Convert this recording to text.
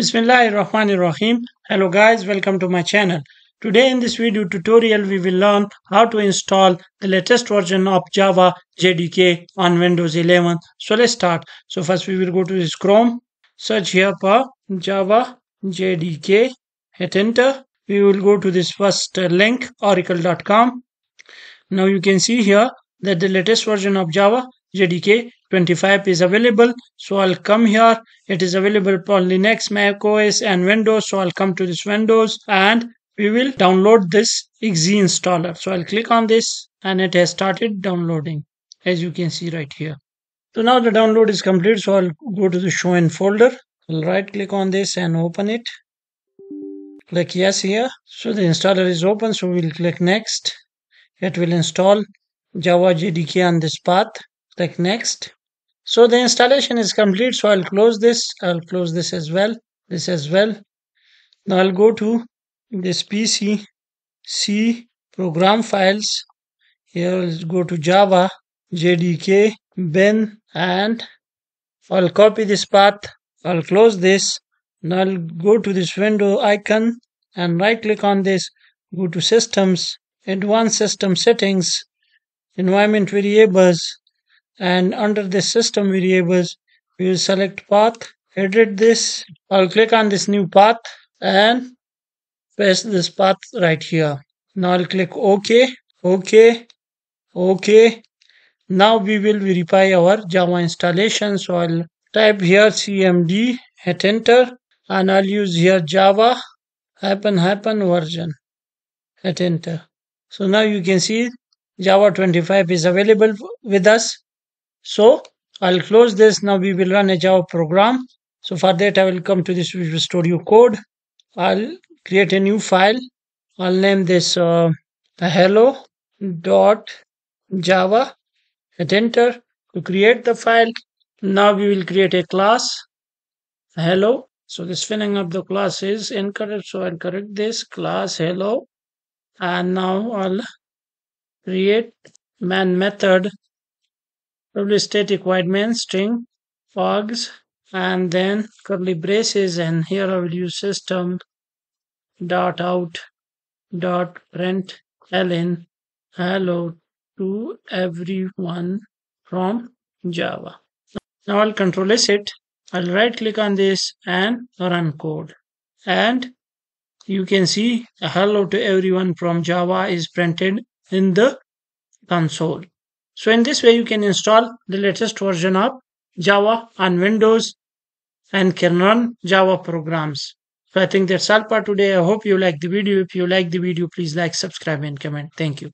Bismillahirrahmanirrahim. Hello guys, welcome to my channel. Today in this video tutorial we will learn how to install the latest version of Java JDK on Windows 11. So let's start. So first we will go to this Chrome, search here for Java JDK, hit enter. We will go to this first link, oracle.com. Now you can see here that the latest version of Java JDK 25 is available, so I'll come here. It is available for Linux, Mac OS and Windows, so I'll come to this Windows and we will download this exe installer. So I'll click on this and it has started downloading, as you can see right here. So now the download is complete, so I'll go to the show in folder. I'll right click on this and open it. Click yes here. So the installer is open, so we'll click next. It will install Java JDK on this path. Click next. So the installation is complete, so I'll close this. I'll close this as well, this as well. Now I'll go to this PC, C, program files. Here I'll go to Java, JDK, bin, and I'll copy this path. I'll close this. Now I'll go to this window icon and right click on this. Go to systems, advanced system settings, environment variables. And under the system variables, we will select path, edit this. I'll click on this new path and paste this path right here. Now I'll click OK, OK, OK. Now we will verify our Java installation. So I'll type here CMD, hit enter, and I'll use here Java --version. Hit enter. So now you can see Java 25 is available with us. So I'll close this. Now we will run a Java program. So for that I will come to this Visual Studio Code. I'll create a new file. I'll name this hello.java. Hit enter to create the file. Now we will create a class hello. So the spelling of the class is incorrect, so I'll correct this, class hello. And now I'll create main method, probably static void main string args, and then curly braces, and here I will use system dot out dot print ln hello to everyone from Java. Now I'll control S it. I'll right click on this and run code, and you can see hello to everyone from Java is printed in the console. So in this way you can install the latest version of Java on Windows and can run Java programs. So I think that's all for today. I hope you like the video. If you like the video, please like, subscribe and comment. Thank you.